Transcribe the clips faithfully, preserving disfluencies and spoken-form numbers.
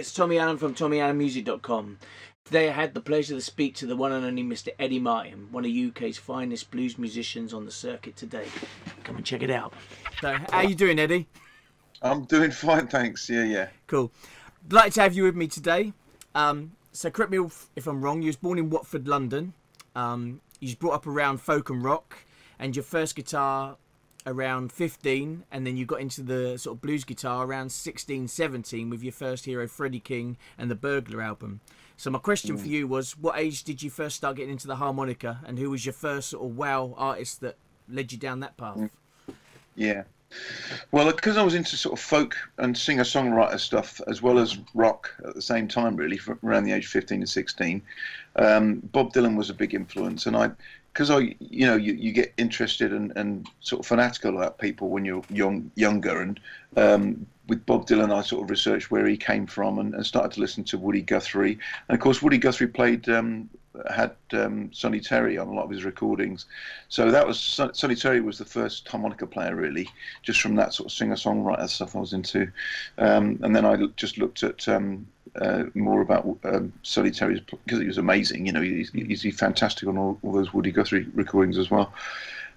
it's Tommy Allen from tommy allen music dot com. Today I had the pleasure to speak to the one and only Mister Eddie Martin, one of U K's finest blues musicians on the circuit today. Come and check it out. So, how are you doing, Eddie? I'm doing fine, thanks. Yeah, yeah. Cool. I'd like to have you with me today. Um, so correct me if I'm wrong, you was born in Watford, London. Um, you was brought up around folk and rock, and your first guitar around fifteen, and then you got into the sort of blues guitar around sixteen, seventeen with your first hero, Freddie King, and the Burglar album. So my question mm. for you was, what age did you first start getting into the harmonica, and who was your first sort of wow artist that led you down that path? Mm. Yeah. Well, because I was into sort of folk and singer-songwriter stuff as well as rock at the same time, really, from around the age of fifteen and sixteen, um, Bob Dylan was a big influence. And I, because I, you know, you, you get interested and, and sort of fanatical about people when you're young, younger. And um, with Bob Dylan, I sort of researched where he came from and, and started to listen to Woody Guthrie. And of course, Woody Guthrie played. Um, had um, Sonny Terry on a lot of his recordings, so that was Sonny Terry was the first harmonica player, really, just from that sort of singer-songwriter stuff I was into, um, and then I just looked at um, uh, more about um, Sonny Terry's, because he was amazing, you know, he's, he's fantastic on all, all those Woody Guthrie recordings as well,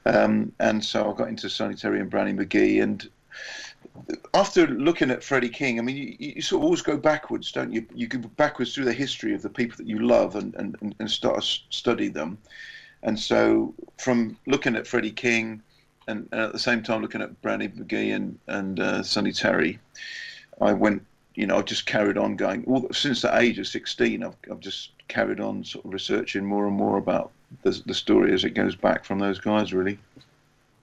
um, and so I got into Sonny Terry and Brandy McGee. And after looking at Freddie King, I mean, you, you sort of always go backwards, don't you? You go backwards through the history of the people that you love and, and, and start to study them. And so from looking at Freddie King and, and at the same time looking at Brandy McGee and, and uh, Sonny Terry, I went, you know, I just carried on going. All, since the age of sixteen, I've, I've just carried on sort of researching more and more about the, the story as it goes back from those guys, really.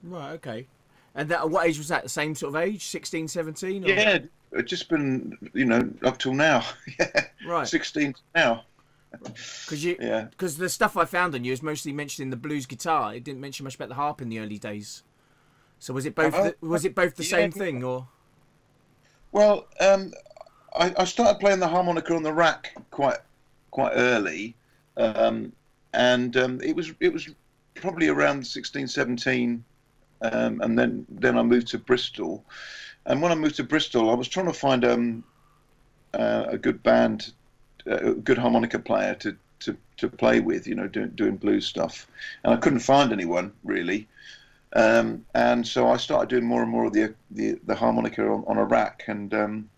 Right, okay. And that, what age was that? The same sort of age, sixteen, seventeen? Or? Yeah, it's just been, you know, up till now. Yeah. Right. sixteen to now. Because yeah. the stuff I found on you is mostly mentioning the blues guitar. It didn't mention much about the harp in the early days. So was it both? Oh, the, was it both the yeah, same thing, or? Well, um, I, I started playing the harmonica on the rack quite, quite early, um, and um, it was it was probably around sixteen, seventeen. Um, and then, then I moved to Bristol, and when I moved to Bristol, I was trying to find um, uh, a good band, a good harmonica player to, to, to play with, you know, doing, doing blues stuff, and I couldn't find anyone, really, um, and so I started doing more and more of the, the, the harmonica on, on a rack, and um,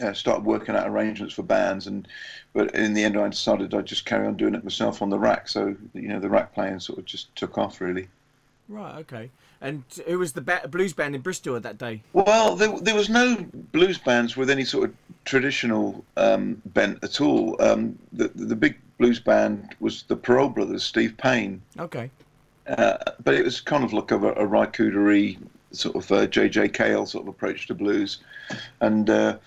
uh, started working out arrangements for bands, and but in the end I decided I'd just carry on doing it myself on the rack, so, you know, the rack playing sort of just took off, really. Right, okay. And who was the ba blues band in Bristol at that day? Well, there, there was no blues bands with any sort of traditional um, bent at all. Um, the, the big blues band was the Coen brothers, Steve Payne. Okay. Uh, but it was kind of like a, a Rycudery sort of uh, J J Cale sort of approach to blues. And, uh,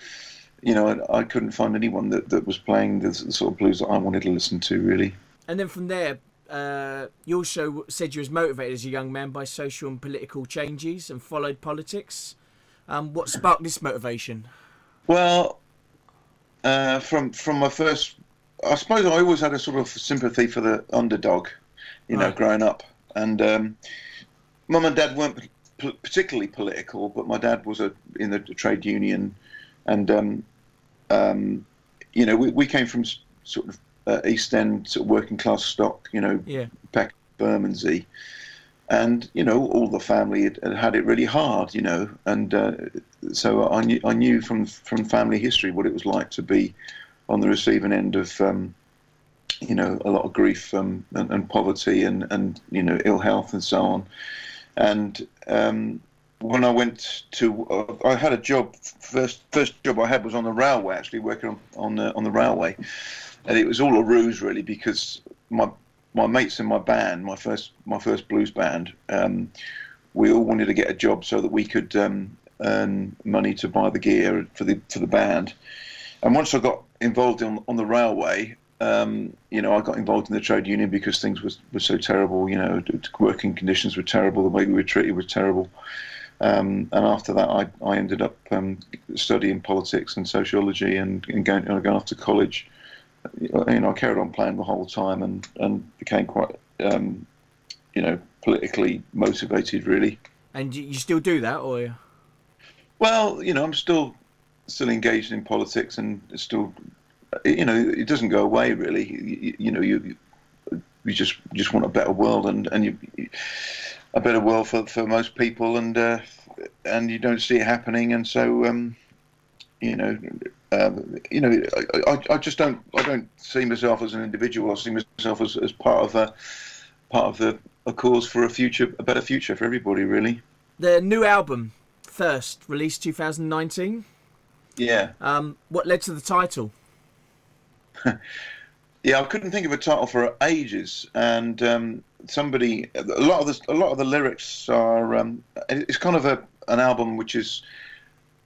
you know, I, I couldn't find anyone that, that was playing the, the sort of blues that I wanted to listen to, really. And then from there... Uh, you also said you was motivated as a young man by social and political changes and followed politics. Um, what sparked this motivation? Well, uh, from from my first, I suppose I always had a sort of sympathy for the underdog, you know, right. growing up. And um, mum and dad weren't particularly political, but my dad was a, in the trade union, and um, um, you know, we, we came from sort of. Uh, East End sort of working class stock, you know, yeah. back Bermondsey, and you know all the family had, had, had it really hard, you know, and uh, so I knew I knew from from family history what it was like to be on the receiving end of, um, you know, a lot of grief um, and, and poverty and and you know ill health and so on, and um, when I went to, uh, I had a job first first job I had was on the railway, actually working on on the on the railway. And it was all a ruse, really, because my my mates in my band, my first my first blues band, um, we all wanted to get a job so that we could um, earn money to buy the gear for the for the band. And once I got involved on on the railway, um, you know, I got involved in the trade union because things was were so terrible. You know, working conditions were terrible. The way we were treated was terrible. Um, and after that, I I ended up um, studying politics and sociology and, and going and going off to college. You know, I carried on playing the whole time and, and became quite, um, you know, politically motivated, really. And you still do that, or? Well, you know, I'm still still engaged in politics and still, you know, it doesn't go away really. You, you know, you you just just want a better world, and and you, a better world for for most people, and uh, and you don't see it happening, and so um, you know. Um, you know, I, I, I just don't. I don't see myself as an individual. I see myself as, as part of a part of the a cause for a future, a better future for everybody, really. The new album, Thirst, released two thousand nineteen. Yeah. Um, what led to the title? Yeah, I couldn't think of a title for ages, and um, somebody. A lot of the a lot of the lyrics are. Um, it's kind of a an album which is.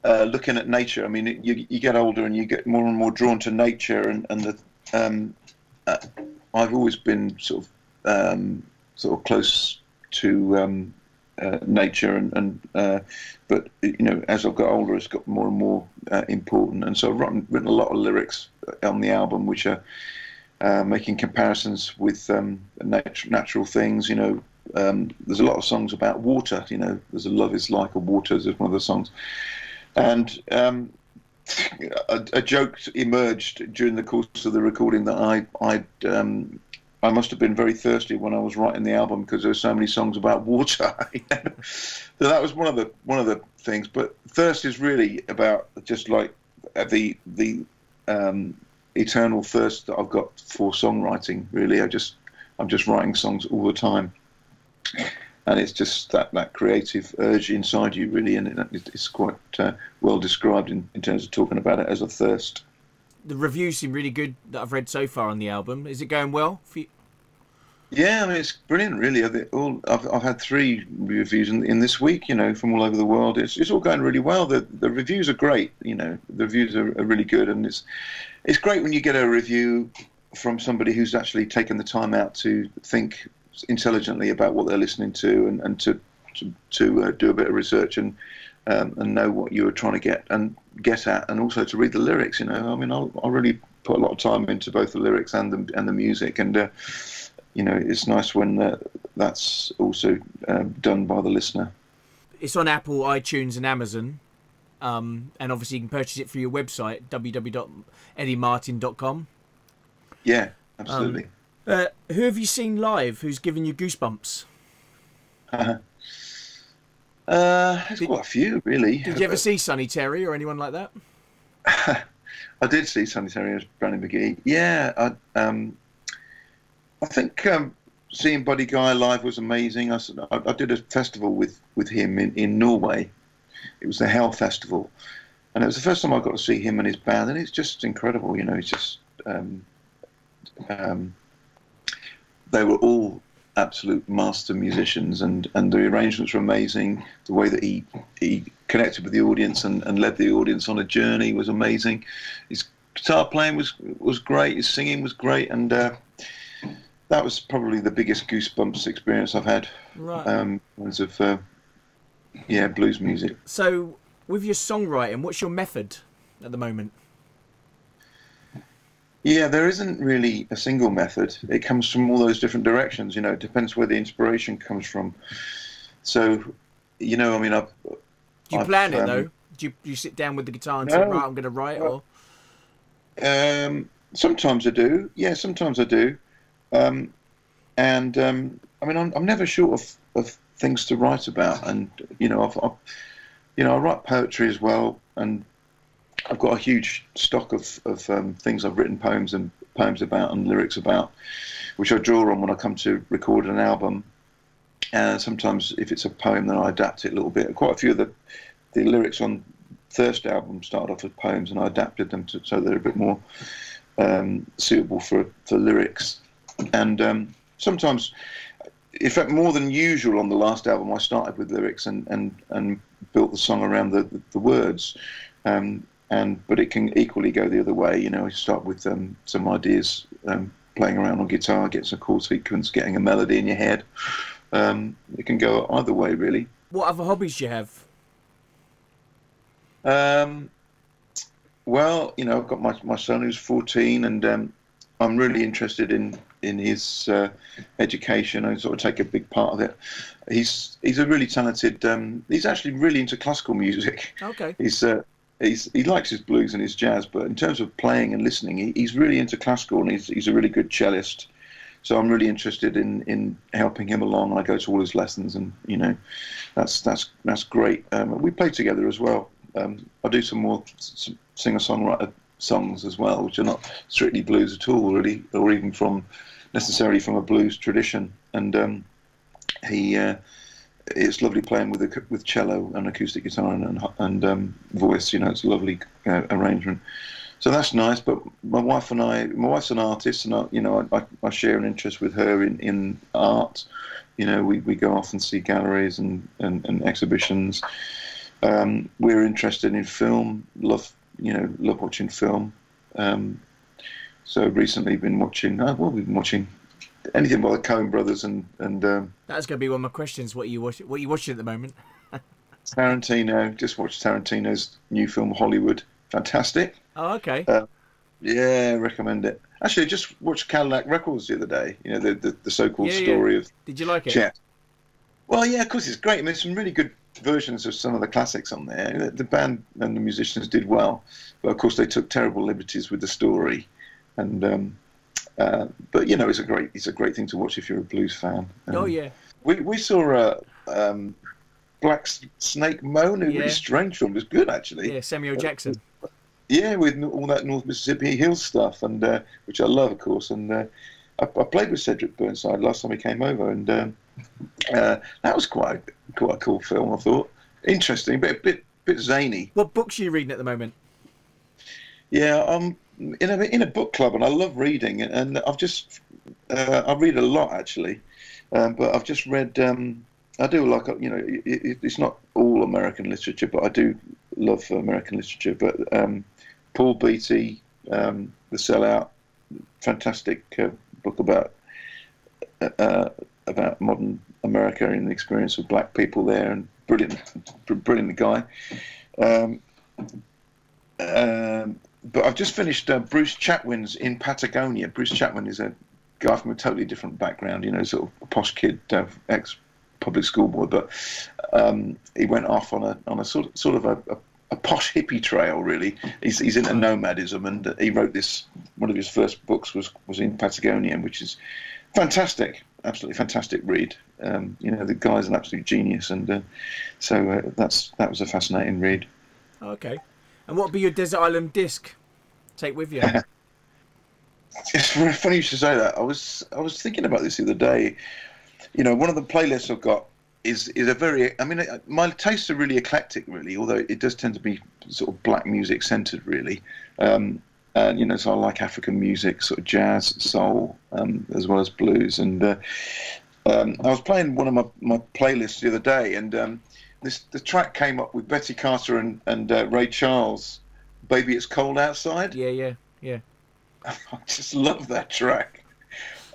Uh, looking at nature. I mean, it, you, you get older and you get more and more drawn to nature, and and the, um, uh, I've always been sort of um, sort of close to um, uh, nature, and and uh, but you know, as I've got older, it's got more and more uh, important, and so I've written, written a lot of lyrics on the album which are uh, making comparisons with um, nat natural things. You know, um, there's a lot of songs about water. You know, there's a Love Is Like a Water. Is one of the songs. And um, a, a joke emerged during the course of the recording that I I'd, um, I must have been very thirsty when I was writing the album, because there were so many songs about water. You know? So that was one of the one of the things. But Thirst is really about just like the the um, eternal thirst that I've got for songwriting. Really, I just I'm just writing songs all the time. And it's just that, that creative urge inside you, really, and it, it's quite uh, well described in, in terms of talking about it as a thirst. The reviews seem really good that I've read so far on the album. Is it going well for you? Yeah, I mean, it's brilliant, really. All, I've, I've had three reviews in, in this week, you know, from all over the world. It's, it's all going really well. The, the reviews are great, you know. The reviews are, are really good, and it's, it's great when you get a review from somebody who's actually taken the time out to think intelligently about what they're listening to, and, and to to, to uh, do a bit of research, and um, and know what you were trying to get and get at, and also to read the lyrics. You know, I mean, I'll, I'll really put a lot of time into both the lyrics and the and the music, and uh, you know, it's nice when uh, that's also uh, done by the listener. It's on Apple, iTunes, and Amazon, um, and obviously you can purchase it through your website, w w w dot eddie martin dot com. Yeah, absolutely. Um, Uh, who have you seen live who's given you goosebumps? Uh, uh, there's did, quite a few, really. Did you ever see Sonny Terry or anyone like that? I did see Sonny Terry as Brandy McGee. Yeah, I, um, I think um, seeing Buddy Guy live was amazing. I, I, I did a festival with, with him in, in Norway. It was the Hale Festival. And it was the first time I got to see him and his band, and it's just incredible, you know. It's just... Um, um, They were all absolute master musicians, and, and the arrangements were amazing. The way that he he connected with the audience and, and led the audience on a journey was amazing. His guitar playing was was great. His singing was great, and uh, that was probably the biggest goosebumps experience I've had. Right. Um, in terms of uh, yeah, blues music. So, with your songwriting, what's your method at the moment? Yeah, there isn't really a single method. It comes from all those different directions. You know, it depends where the inspiration comes from. So, you know, I mean, I've... Do you I've, plan it, um, though? Do you, do you sit down with the guitar and no, say, right, I'm going to write, or...? Um, sometimes I do. Yeah, sometimes I do. Um, and, um, I mean, I'm, I'm never short of, of things to write about. And, you know, I've, I've, you know, I write poetry as well, and... I've got a huge stock of, of um, things I've written poems and poems about and lyrics about, which I draw on when I come to record an album. And sometimes if it's a poem, then I adapt it a little bit. Quite a few of the, the lyrics on Thirst album started off as poems, and I adapted them to, so they're a bit more um, suitable for, for lyrics. And um, sometimes, in fact, more than usual on the last album, I started with lyrics and, and, and built the song around the, the, the words. Um, And, but it can equally go the other way, you know. I start with um, some ideas, um, playing around on guitar, get some chord sequence, getting a melody in your head. Um, it can go either way, really. What other hobbies do you have? Um, well, you know, I've got my my son who's fourteen, and um, I'm really interested in in his uh, education. I sort of take a big part of it. He's he's a really talented. Um, he's actually really into classical music. Okay. He's uh, he's, he likes his blues and his jazz, but in terms of playing and listening, he, he's really into classical, and he's, he's a really good cellist. So I'm really interested in, in helping him along. I go to all his lessons, and you know, that's that's that's great. Um, we play together as well. Um, I do some more singer-songwriter songs as well, which are not strictly blues at all, really, or even from necessarily from a blues tradition. And um, he, uh, it's lovely playing with a, with cello and acoustic guitar and and um, voice. You know, it's a lovely uh, arrangement. So that's nice, but my wife and I, my wife's an artist, and I, you know, I, I share an interest with her in, in art. You know, we, we go off and see galleries and, and, and exhibitions. Um, we're interested in film, love, you know, love watching film. Um, so recently been watching, oh, well, we've been watching anything by the Coen brothers and... and um, that's going to be one of my questions, what are you, watch, what are you watching at the moment? Tarantino, just watched Tarantino's new film, Hollywood. Fantastic. Oh, okay. Uh, yeah, recommend it. Actually, I just watched Cadillac Records the other day, you know, the the, the so-called yeah, yeah. story of... Did you like it? Yeah. Well, yeah, of course, it's great. I mean, there's some really good versions of some of the classics on there. The, the band and the musicians did well, but, of course, they took terrible liberties with the story. And um, uh, But, you know, it's a great it's a great thing to watch if you're a blues fan. Um, oh, yeah. We, we saw... Uh, um, Black Snake Moan, a yeah. really strange film, was good actually. Yeah, Samuel Jackson. Uh, yeah, with all that North Mississippi Hills stuff, and uh, which I love, of course. And uh, I, I played with Cedric Burnside last time he came over, and um, uh, that was quite quite a cool film. I thought interesting, but a bit bit zany. What books are you reading at the moment? Yeah, I'm in a in a book club, and I love reading, and I've just uh, I read a lot actually, um, but I've just read. Um, I do like, you know, it, it, it's not all American literature, but I do love American literature. But um, Paul Beatty, um, The Sellout, fantastic uh, book about uh, about modern America and the experience of black people there, and brilliant, brilliant guy. Um, um, but I've just finished uh, Bruce Chatwin's In Patagonia. Bruce Chatwin is a guy from a totally different background, you know, sort of a posh kid, uh, ex public school boy, but um, he went off on a on a sort of, sort of a, a, a posh hippie trail. Really, he's he's into nomadism, and he wrote this. One of his first books was was In Patagonia, which is fantastic, absolutely fantastic read. Um, you know, the guy's an absolute genius, and uh, so uh, that's that was a fascinating read. Okay, and what would be your desert island disc? Take with you. It's very funny you should say that. I was I was thinking about this the other day. You know, one of the playlists I've got is is a very. I mean, my tastes are really eclectic, really. Although it does tend to be sort of black music centered, really. Um, and you know, so I like African music, sort of jazz, soul, um, as well as blues. And uh, um, I was playing one of my, my playlists the other day, and um, this the track came up with Betty Carter and and uh, Ray Charles, "Baby It's Cold Outside." Yeah, yeah, yeah. I just love that track.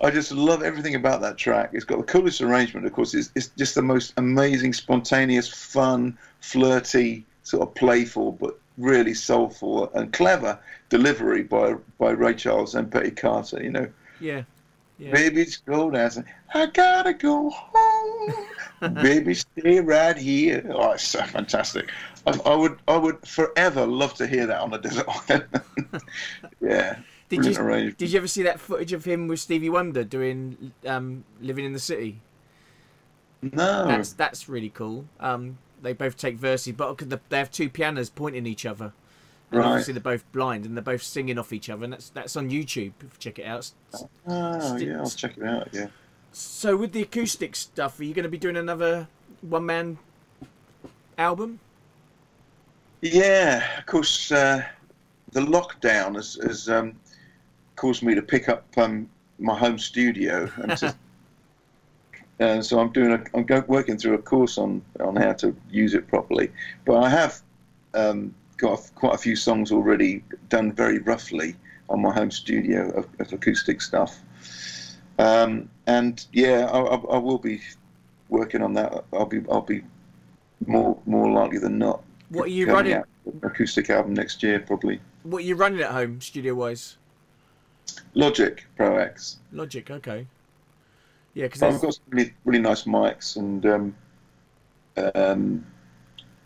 I just love everything about that track. It's got the coolest arrangement, of course. It's, it's just the most amazing, spontaneous, fun, flirty, sort of playful, but really soulful and clever delivery by by Ray Charles and Betty Carter, you know. Yeah. yeah. Baby, it's cold outside. I gotta go home. Baby, stay right here. Oh, it's so fantastic. I, I would I would forever love to hear that on a desert island. Yeah. Did you, did you ever see that footage of him with Stevie Wonder doing um, Living in the City? No. That's that's really cool. Um, they both take verses, but they have two pianos pointing at each other. And right. Obviously, they're both blind, and they're both singing off each other, and that's that's on YouTube. Check it out. Oh, St yeah, I'll check it out, yeah. So with the acoustic stuff, are you going to be doing another one-man album? Yeah, of course, uh, the lockdown has... has um, caused me to pick up um, my home studio, and to, uh, so I'm doing. A, I'm go, working through a course on on how to use it properly. But I have um, got a, quite a few songs already done very roughly on my home studio of, of acoustic stuff. Um, and yeah, I, I, I will be working on that. I'll be I'll be more more likely than not. What are you running? Out an acoustic album next year, probably. What are you running at home, studio wise? Logic Pro X. Logic, okay. Yeah, because I've got some really, really nice mics, and um, um,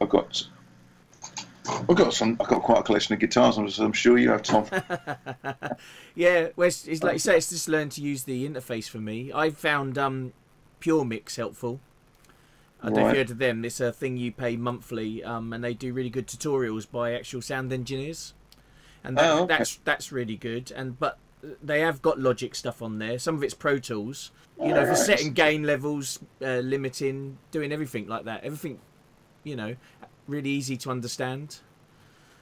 I've got I've got some. I've got quite a collection of guitars. I'm, I'm sure you have, Tom. Yeah, well, it's, it's like you say, it's just learned to use the interface for me. I found um, Pure Mix helpful. I don't right. know if you heard of them. It's a thing you pay monthly, um, and they do really good tutorials by actual sound engineers, and that, oh, okay. that's that's really good. And but they have got Logic stuff on there. Some of it's Pro Tools, you All know, right. for setting gain levels, uh, limiting, doing everything like that. Everything, you know, really easy to understand.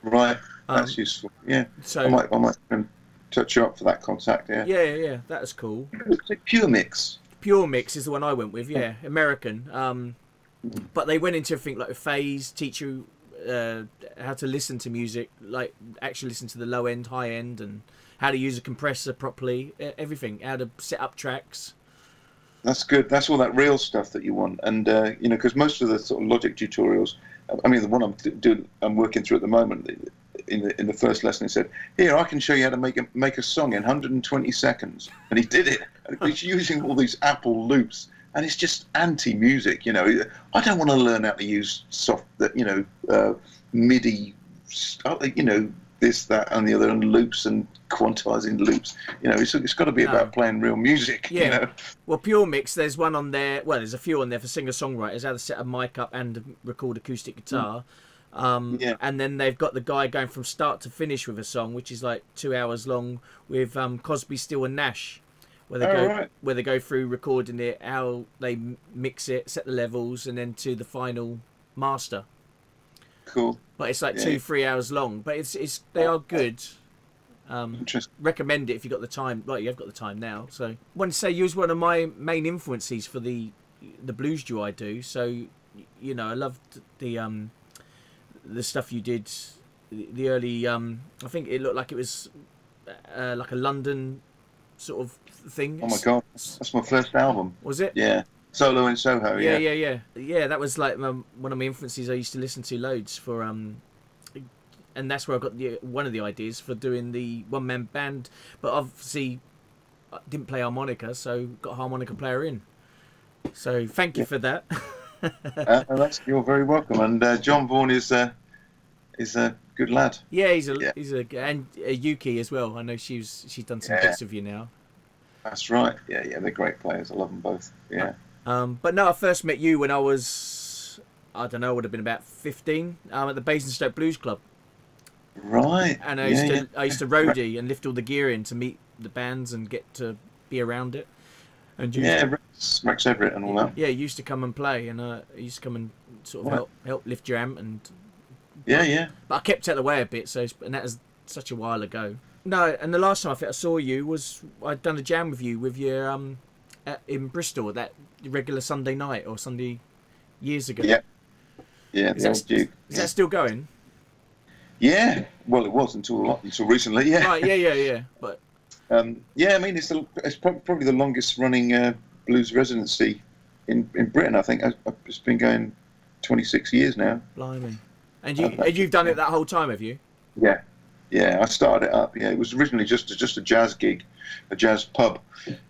Right, that's um, useful. Yeah, so I might I might um, touch you up for that contact. Yeah, yeah, yeah. That's cool. Pure Mix. Pure Mix is the one I went with. Yeah, American. Um, But they went into everything like a phase, teach you uh, how to listen to music, like actually listen to the low end, high end, and how to use a compressor properly, everything, how to set up tracks. That's good. That's all that real stuff that you want. And, uh, you know, because most of the sort of Logic tutorials, I mean, the one I'm doing, I'm working through at the moment, in the, in the first lesson, he said, here, I can show you how to make a, make a song in one hundred twenty seconds. And he did it. And he's using all these Apple loops. And it's just anti-music, you know. I don't want to learn how to use soft, you know, uh, MIDI, you know, this, that, and the other, and loops and quantizing loops. You know, it's, it's got to be no. about playing real music. Yeah. You know? Well, Pure Mix, there's one on there. Well, there's a few on there for singer-songwriters, how to set a mic up and record acoustic guitar. Mm. Um, yeah. And then they've got the guy going from start to finish with a song, which is like two hours long, with um, Crosby, Still and Nash. Where they, oh, go, right. where they go through recording it, how they mix it, set the levels, and then to the final master. Cool. But it's like yeah. two, three hours long. But it's it's they are good. Um, Interesting. Recommend it if you've got the time. Like you have got the time now. So I want to say you was one of my main influences for the the blues duo I do. So you know I loved the um the stuff you did, the early um I think it looked like it was uh, like a London sort of thing. Oh my god, that's my first album. Was it? Yeah, Solo in Soho. Yeah, yeah, yeah, yeah. yeah that was like my, one of my influences. I used to listen to loads for, um, and that's where I got the one of the ideas for doing the one-man band. But obviously, I didn't play harmonica, so got a harmonica player in. So thank you yeah. for that. uh, that's, you're very welcome. And uh, John Vaughan is uh, is a uh, good lad. Yeah, he's a yeah. he's a and uh, Yuki as well. I know she's she's done some bits yeah. of you now. That's right. Yeah, yeah, they're great players. I love them both. Yeah. Um, but no, I first met you when I was, I don't know, would have been about fifteen. Um, at the Basingstoke Blues Club. Right. And I used yeah, to yeah. I used to roadie and lift all the gear in to meet the bands and get to be around it. And you yeah, to, Max Everett and all that. Yeah, you used to come and play, and uh, you used to come and sort of right. help help lift your amp and. Yeah, but, yeah. But I kept out of the way a bit, so and that was such a while ago. No, and the last time I think I saw you was I'd done a jam with you with your um at, in Bristol that regular Sunday night or Sunday years ago. Yeah, yeah. Is, that, Duke. is yeah. that still going? Yeah. Well, it was until until recently. Yeah. Right. Yeah. Yeah. Yeah. But um, yeah, I mean, it's the, it's probably the longest running uh, blues residency in in Britain. I think it's been going twenty-six years now. Blimey. And you um, and you've done it that whole time, have you? Yeah. Yeah, I started it up. Yeah, it was originally just a, just a jazz gig, a jazz pub,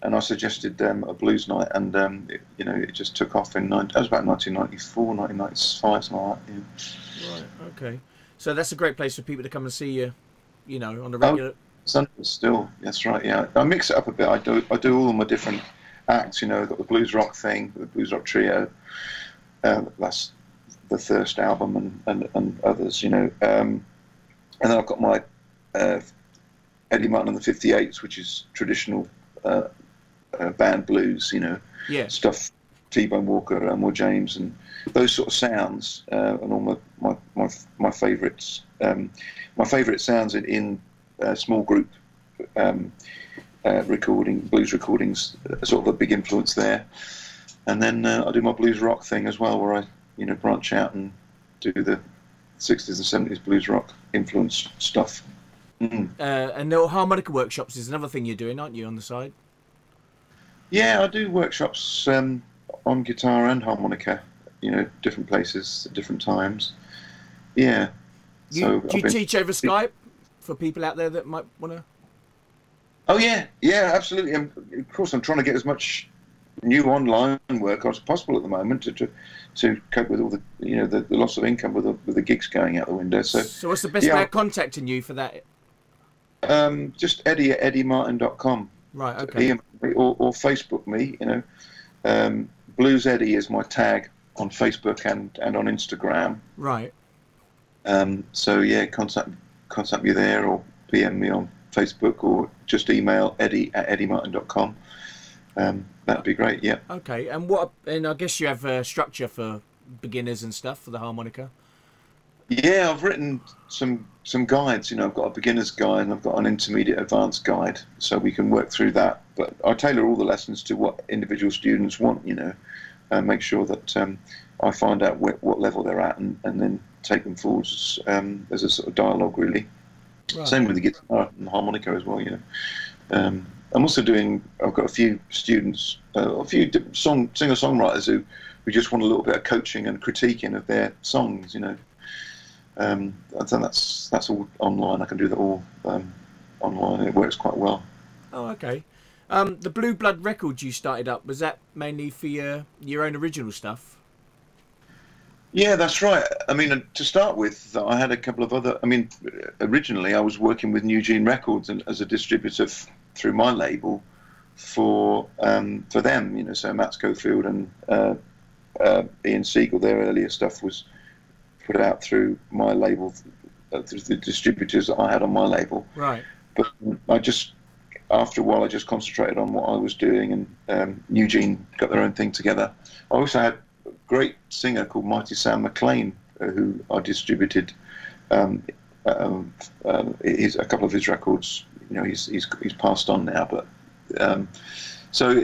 and I suggested um, a blues night, and um, it, you know, it just took off in nine. That was about nineteen ninety-four, nineteen ninety-five, something like that. Yeah. Right. Okay. So that's a great place for people to come and see you, you know, on a regular. Oh, Sundays still. That's right. Yeah, I mix it up a bit. I do. I do all of my different acts. You know, I've got the blues rock thing, the blues rock trio. Uh, that's the Thirst album, and and, and others. You know. Um, And then I've got my uh, Eddie Martin and the fifty-eights, which is traditional uh, uh, band blues, you know, yeah. stuff, T-Bone Walker, Elmore James, and those sort of sounds, uh, and all my my my, my favourites, um, my favourite sounds in, in uh, small group um, uh, recording, blues recordings, uh, sort of a big influence there. And then uh, I do my blues rock thing as well, where I you know branch out and do the sixties and seventies blues rock influence stuff. Mm. Uh, and the harmonica workshops is another thing you're doing, aren't you, on the side? Yeah, I do workshops um, on guitar and harmonica, you know, different places at different times. Yeah. You, so do I've you been... teach over Skype for people out there that might want to? Oh, yeah. Yeah, absolutely. I'm, of course, I'm trying to get as much new online work as possible at the moment to, to to cope with all the you know the, the loss of income with the, with the gigs going out the window. So, so what's the best yeah, way of contacting you for that? Um, just Eddie at eddie martin dot com. Right. Okay. Or, or Facebook me. You know, um, Blues Eddie is my tag on Facebook and and on Instagram. Right. Um, so yeah, contact contact me there or P M me on Facebook or just email Eddie at eddie martin dot com. Um, that'd be great. Yeah. Okay. And what? And I guess you have a structure for beginners and stuff for the harmonica. Yeah, I've written some some guides. You know, I've got a beginner's guide and I've got an intermediate, advanced guide, so we can work through that. But I tailor all the lessons to what individual students want. You know, and make sure that um, I find out wh what level they're at, and, and then take them forwards um, as a sort of dialogue, really. Right. Same with the guitar and the harmonica as well. You know, um, I'm also doing. I've got a few students, uh, a few song singer-songwriters who who just want a little bit of coaching and critiquing of their songs. You know. Um, and that's that's all online. I can do that all um, online. It works quite well. Oh, okay. Um, the Blue Blood Records you started up, was that mainly for your your own original stuff? Yeah, that's right. I mean, to start with, I had a couple of other. I mean, originally I was working with New Gene Records and as a distributor through my label for um, for them. You know, so Matt Schofield and uh, uh, Ian Siegel, their earlier stuff was put out through my label, uh, through the distributors that I had on my label. Right. But I just, after a while, I just concentrated on what I was doing, and um, New Gene got their own thing together. I also had a great singer called Mighty Sam McLean, uh, who I distributed um, um, uh, his, a couple of his records. You know, he's he's he's passed on now, but um, so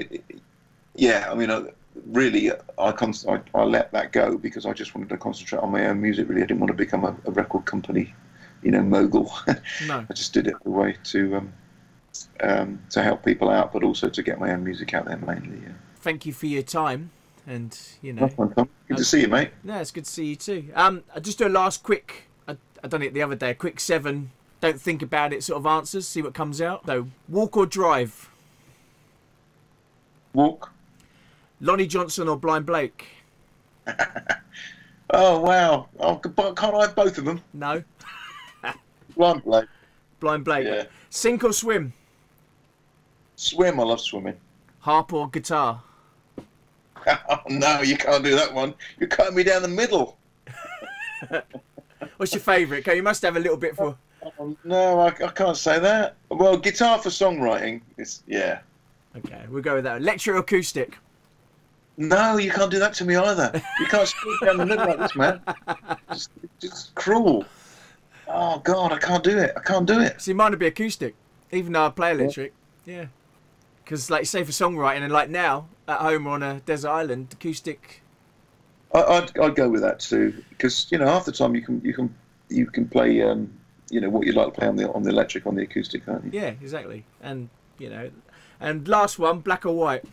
yeah, I mean. I, Really, I, con I, I let that go because I just wanted to concentrate on my own music. Really, I didn't want to become a, a record company, you know, mogul. No. I just did it the way to um, um, to help people out, but also to get my own music out there mainly. Yeah. Thank you for your time, and you know, fun, Tom. Good um, to see you, mate. No, it's good to see you too. Um, I just do a last quick. I, I done it the other day. A quick seven. Don't think about it. Sort of answers. See what comes out. So, walk or drive? Walk. Lonnie Johnson or Blind Blake? Oh, wow. Oh, can't I have both of them? No. Blind Blake. Blind Blake. Yeah. Sink or swim? Swim. I love swimming. Harp or guitar? Oh, no, you can't do that one. You're cutting me down the middle. What's your favourite? You must have a little bit for... Oh, no, I, I can't say that. Well, guitar for songwriting. It's, yeah. Okay, we'll go with that. Electro acoustic? No, you can't do that to me either. You can't squeeze down the middle like this, man. It's, it's cruel. Oh, God, I can't do it. I can't do it. See, mine would be acoustic, even though I play electric. Yeah. Because, like, say for songwriting, and like now, at home or on a desert island, acoustic. I, I'd, I'd go with that too, because, you know, half the time you can, you can, you can play, um, you know, what you'd like to play on the, on the electric, on the acoustic, can't you? Yeah, exactly. And, you know, and last one, black or white?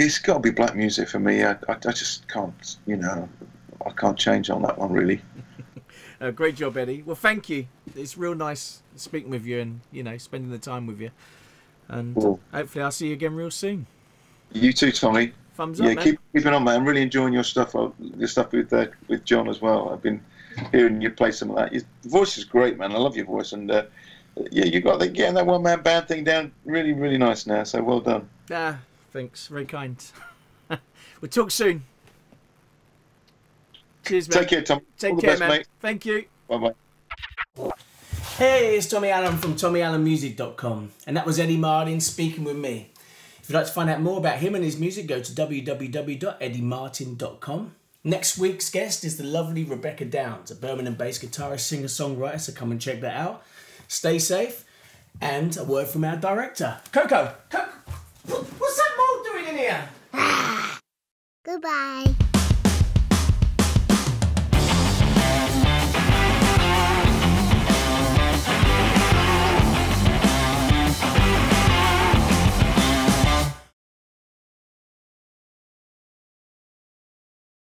It's got to be black music for me. I, I, I just can't, you know, I can't change on that one, really. uh, great job, Eddie. Well, thank you. It's real nice speaking with you and, you know, spending the time with you. And cool. Hopefully I'll see you again real soon. You too, Tommy. Thumbs yeah, up, man. Keep, keep it on, man. I'm really enjoying your stuff, your stuff with, uh, with John as well. I've been hearing you play some of that. Your voice is great, man. I love your voice. And, uh, yeah, you've got the, getting that one-man band thing down really, really nice now. So well done. Yeah. Uh, Thanks, very kind. We'll talk soon. Cheers, mate. Take care, Tom. Take All care, best, man. Mate. Thank you. Bye bye. Hey, it's Tommy Allen from tommy allen music dot com, and that was Eddie Martin speaking with me. If you'd like to find out more about him and his music, go to w w w dot eddie martin dot com. Next week's guest is the lovely Rebecca Downs, a Birmingham-based guitarist, singer-songwriter. So come and check that out. Stay safe, and a word from our director, Coco. Coco. What's that mole doing in here? Goodbye.